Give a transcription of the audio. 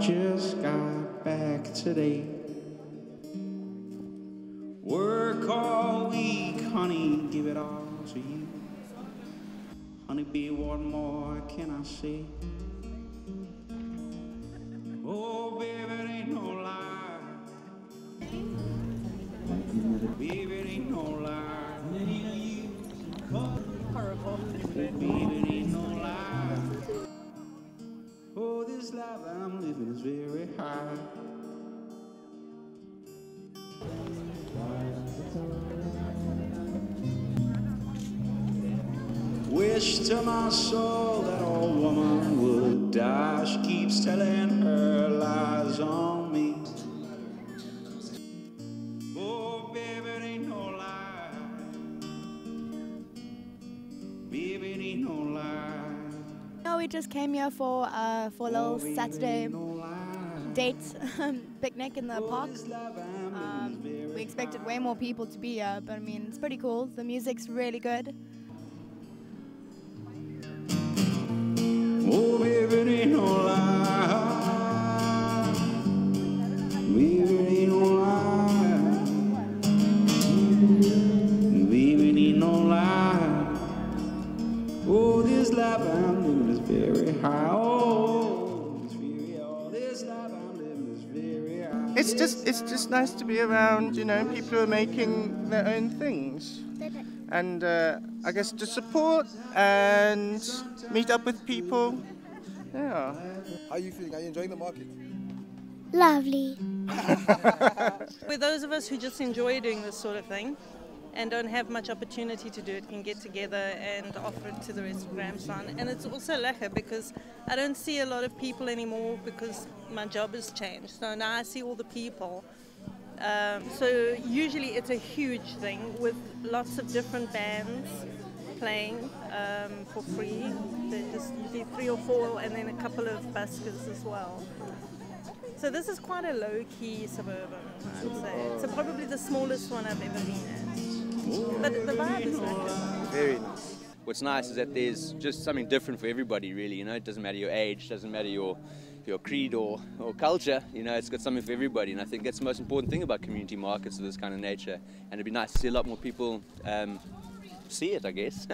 just got back today. Work all week, honey, give it all to you. Honeybee, what more can I say? Oh, baby, it ain't no lie. Baby, it ain't no lie. Horrible. Baby, it ain't no lie. Oh, this life I'm living is very high. Wish to my soul that old woman would die. She keeps telling her lies on me. Oh, baby, it ain't no lie. Baby, it ain't no lie. No, we just came here for a little Saturday date picnic in the park. We expected way more people to be here, but I mean, it's pretty cool. The music's really good. Oh, baby, it ain't no lie. Baby, it ain't no lie. Baby, it ain't no lie. Oh, this life I'm living is very high. Oh, this life I'm living is very high. It's just nice to be around, you know, people who are making their own things. And I guess to support and meet up with people. Yeah. How are you feeling? Are you enjoying the market? Lovely. With those of us who just enjoy doing this sort of thing and don't have much opportunity to do it, can get together and offer it to the rest of Grahamstown. And it's also lekker because I don't see a lot of people anymore because my job has changed. So now I see all the people. So usually it's a huge thing with lots of different bands playing for free. They're just usually 3 or 4 and then a couple of buskers as well. So this is quite a low-key suburban, I would say. It's probably the smallest one I've ever been at. But the vibe is nice. Very nice. What's nice is that there's just something different for everybody, really, you know. It doesn't matter your age, doesn't matter your creed or culture, you know, it's got something for everybody, and I think that's the most important thing about community markets of this kind of nature, and it'd be nice to see a lot more people see it, I guess.